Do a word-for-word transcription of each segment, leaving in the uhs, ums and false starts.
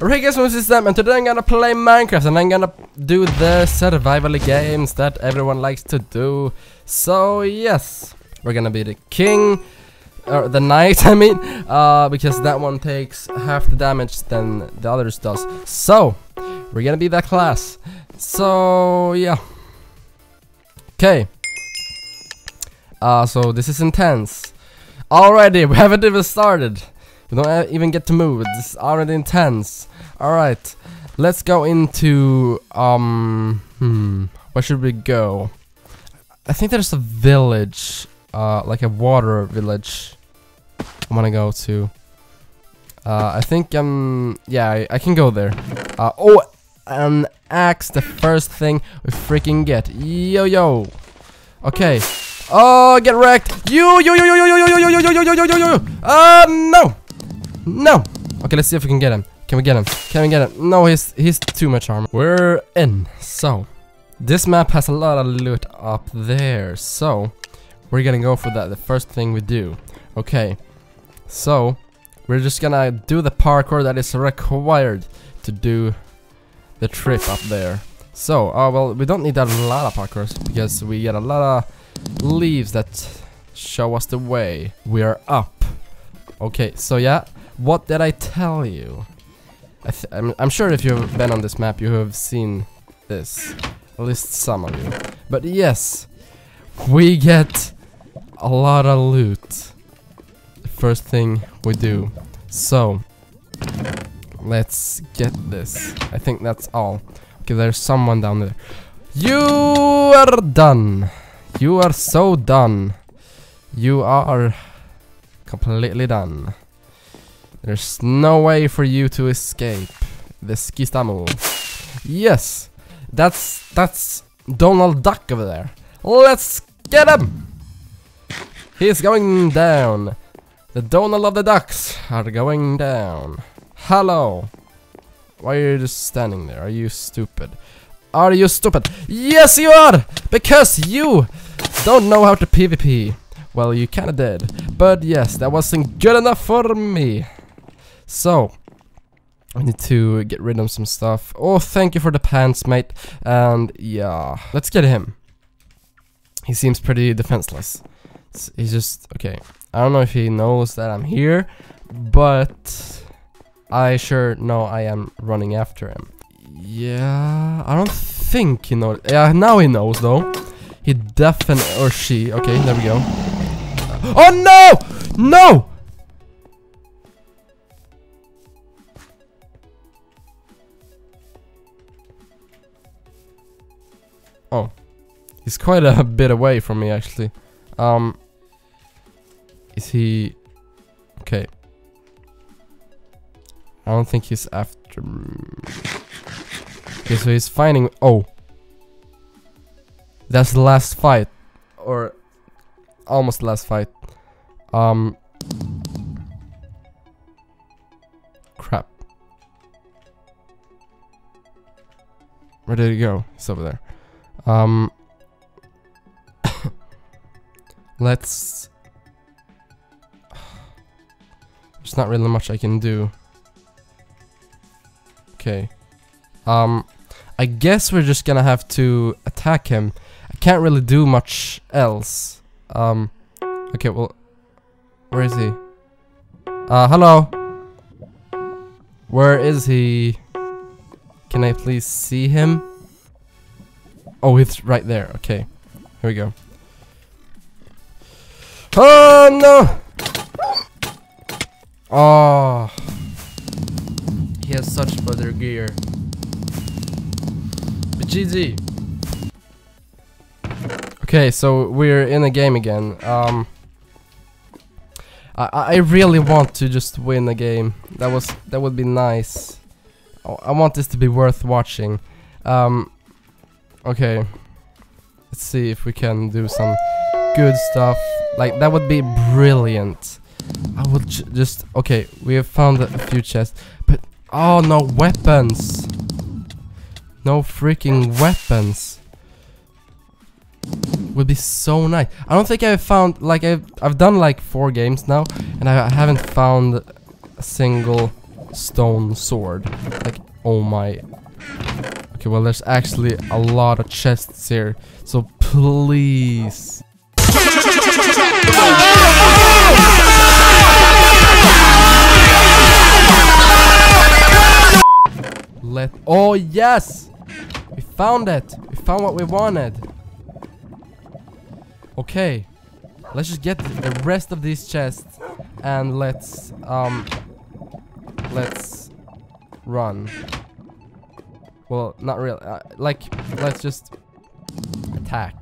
Alright guys, this is SkiStam, and today I'm gonna play Minecraft, and I'm gonna do the survival games that everyone likes to do. So yes, we're gonna be the king, or the knight I mean, uh, because that one takes half the damage than the others does. So, we're gonna be that class. So yeah. Okay. Uh, so this is intense. Already, we haven't even started. We don't even get to move. This is already intense. Alright, let's go into... Um, hmm, where should we go? I think there's a village. Uh, like a water village I want to go to. Uh, I think, um, yeah, I, I can go there. Uh, oh, an axe, the first thing we freaking get. Yo, yo. Okay. Oh, get wrecked. Yo, yo, yo, yo, yo, yo, yo, yo, yo, yo, yo, yo, yo, yo, yo. Uh, no. No. Okay, let's see if we can get him. Can we get him? Can we get him? No, he's he's too much armor. We're in. So, this map has a lot of loot up there. So, we're gonna go for that. The first thing we do. Okay. So, we're just gonna do the parkour that is required to do the trip up there. So, oh uh, well, we don't need a lot of parkours because we get a lot of leaves that show us the way. We are up. Okay. So yeah. What did I tell you? I th I'm, I'm sure if you've been on this map, you have seen this. At least some of you. But yes, we get a lot of loot. The first thing we do. So, let's get this. I think that's all. Okay, there's someone down there. You are done. You are so done. You are completely done. There's no way for you to escape the SkiStam. Yes, that's that's Donald Duck over there. Let's get him. He's going down. The Donald of the Ducks are going down. Hello. Why are you just standing there? Are you stupid? Are you stupid? Yes, you are. Because you don't know how to PvP. Well, you kind of did, but yes, that wasn't good enough for me. So, I need to get rid of some stuff. Oh, thank you for the pants, mate. And yeah, let's get him. He seems pretty defenseless. He's just, okay. I don't know if he knows that I'm here, but I sure know I am running after him. Yeah, I don't think he knows. Yeah, now he knows though. He definitely, or she, okay, there we go. Oh no, no! Oh, he's quite a bit away from me, actually. Um, is he... Okay. I don't think he's after me. Okay, so he's finding... Oh. That's the last fight. Or... Almost the last fight. Um... Crap. Where did he go? He's over there. Um, let's, there's not really much I can do. Okay. Um, I guess we're just gonna have to attack him. I can't really do much else. Um, okay, well, where is he? Uh, hello? Where is he? Can I please see him? Oh, it's right there. Okay. Here we go. Oh, no! Oh. He has such better gear. But G G. Okay, so we're in a game again. Um, I, I really want to just win a game. That was that would be nice. I want this to be worth watching. Um... Okay, let's see if we can do some good stuff. Like, that would be brilliant. I would ju just... Okay, we have found a few chests. But... Oh, no weapons! No freaking weapons! Would be so nice. I don't think I've found... Like, I've, I've done like four games now. And I haven't found a single stone sword. Like, oh my. Okay, well, there's actually a lot of chests here, so please. Let. Oh yes, we found it. We found what we wanted. Okay, let's just get the rest of these chests and let's um let's run. Well, not really. Uh, like, let's just attack.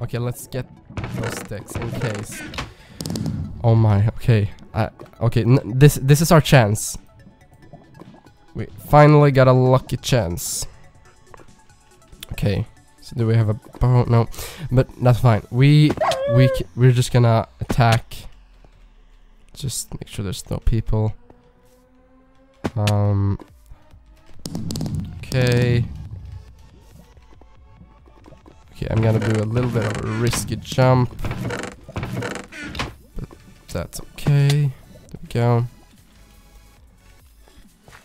Okay, let's get those sticks in case. Oh my. Okay. Uh, okay. N this this is our chance. We finally got a lucky chance. Okay. So do we have a bow? No, but that's fine. We we c we're just gonna attack. Just make sure there's no people. Um. Okay. Okay, I'm gonna do a little bit of a risky jump. But that's okay. There we go.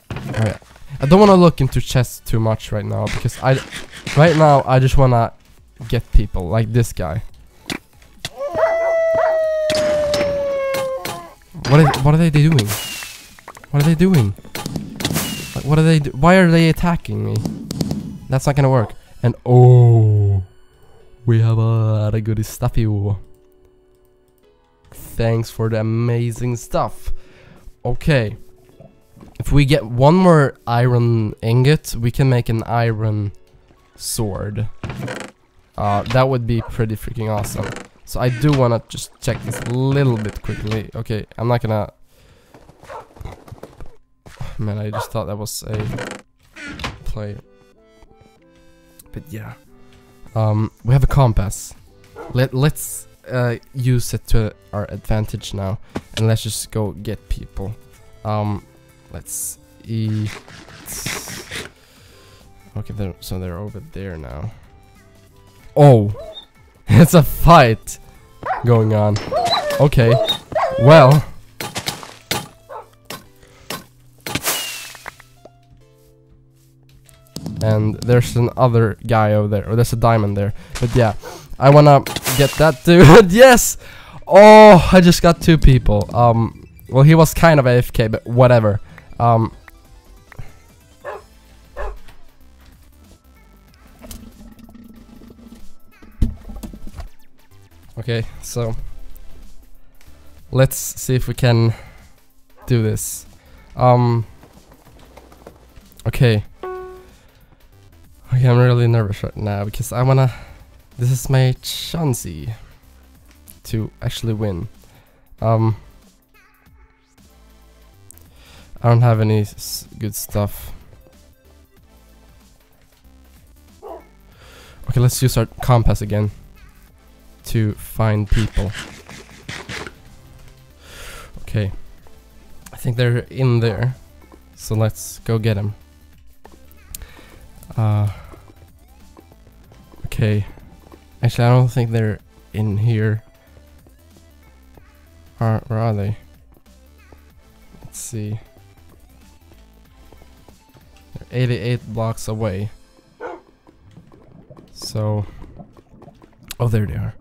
Oh yeah. I don't wanna look into chests too much right now because I right now I just wanna get people like this guy. What are, what are they doing? What are they doing? What are they do? Why are they attacking me? That's not gonna work. And oh, we have a lot of good stuff here. Thanks for the amazing stuff. Okay, if we get one more iron ingot, we can make an iron sword. Uh, that would be pretty freaking awesome. So I do wanna just check this a little bit quickly. Okay, I'm not gonna. Man, I just thought that was a play. But yeah. Um, we have a compass. Let, let's uh, use it to our advantage now. And let's just go get people. Um, let's eat. Okay, they're, so they're over there now. Oh! It's a fight going on. Okay. Well. And there's another guy over there, or there's a diamond there. But yeah, I wanna get that dude. Yes! Oh, I just got two people. Um, well, he was kind of A F K, but whatever. Um, okay, so let's see if we can do this. Um, okay. Okay, I'm really nervous right now because I wanna. This is my chance to actually win. Um, I don't have any s good stuff. Okay, let's use our compass again to find people. Okay, I think they're in there, so let's go get them. Uh, okay. Actually, I don't think they're in here. Or, where are they? Let's see. They're eighty-eight blocks away. So. Oh, there they are.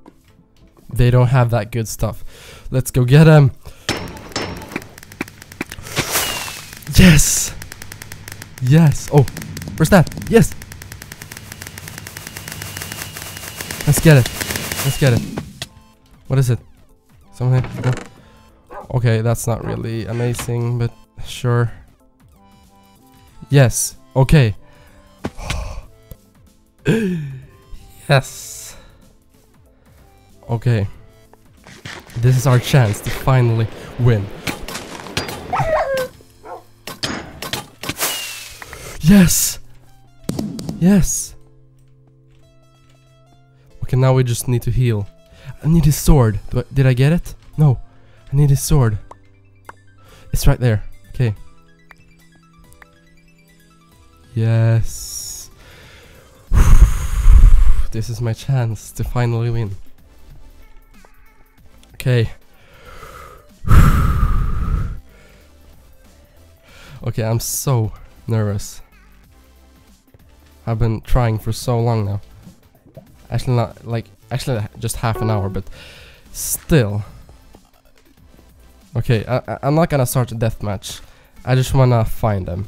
They don't have that good stuff. Let's go get them. Yes! Yes! Oh! Where's that? Yes! Let's get it. Let's get it. What is it? Something? No. Okay, that's not really amazing, but sure. Yes. Okay. Yes. Okay. This is our chance to finally win. Yes! Yes! Okay, now we just need to heal. I need his sword. Do I, did I get it? No. I need his sword. It's right there. Okay. Yes. This is my chance to finally win. Okay. Okay, I'm so nervous. I've been trying for so long now. Actually not, like, actually just half an hour, but still. Okay, I, I'm not gonna start a deathmatch. I just wanna find them.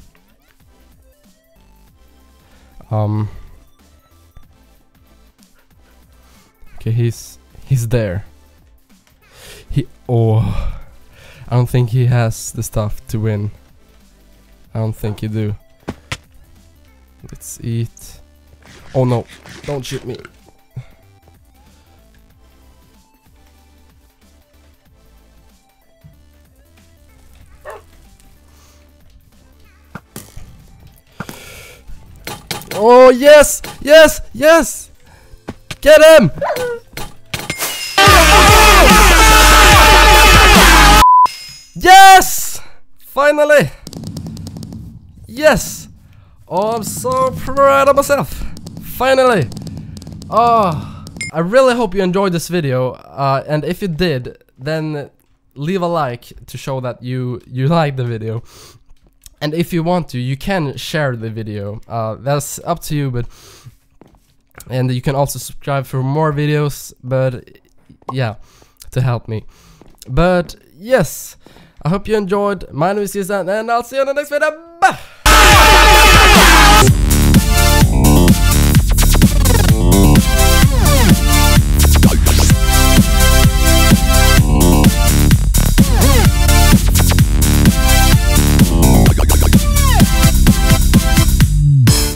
Um. Okay, he's he's there. He oh, I don't think he has the stuff to win. I don't think you do. Let's eat. Oh no! Don't shoot me. Oh yes! Yes! Yes! Get him! Yes! Finally! Yes! Oh, I'm so proud of myself! Finally! Oh, I really hope you enjoyed this video, uh, and if you did, then leave a like to show that you, you liked the video. And if you want to, you can share the video. Uh, that's up to you, but and you can also subscribe for more videos. But yeah, to help me. But yes, I hope you enjoyed. My name is SkiStam, and I'll see you on the next video. Bye.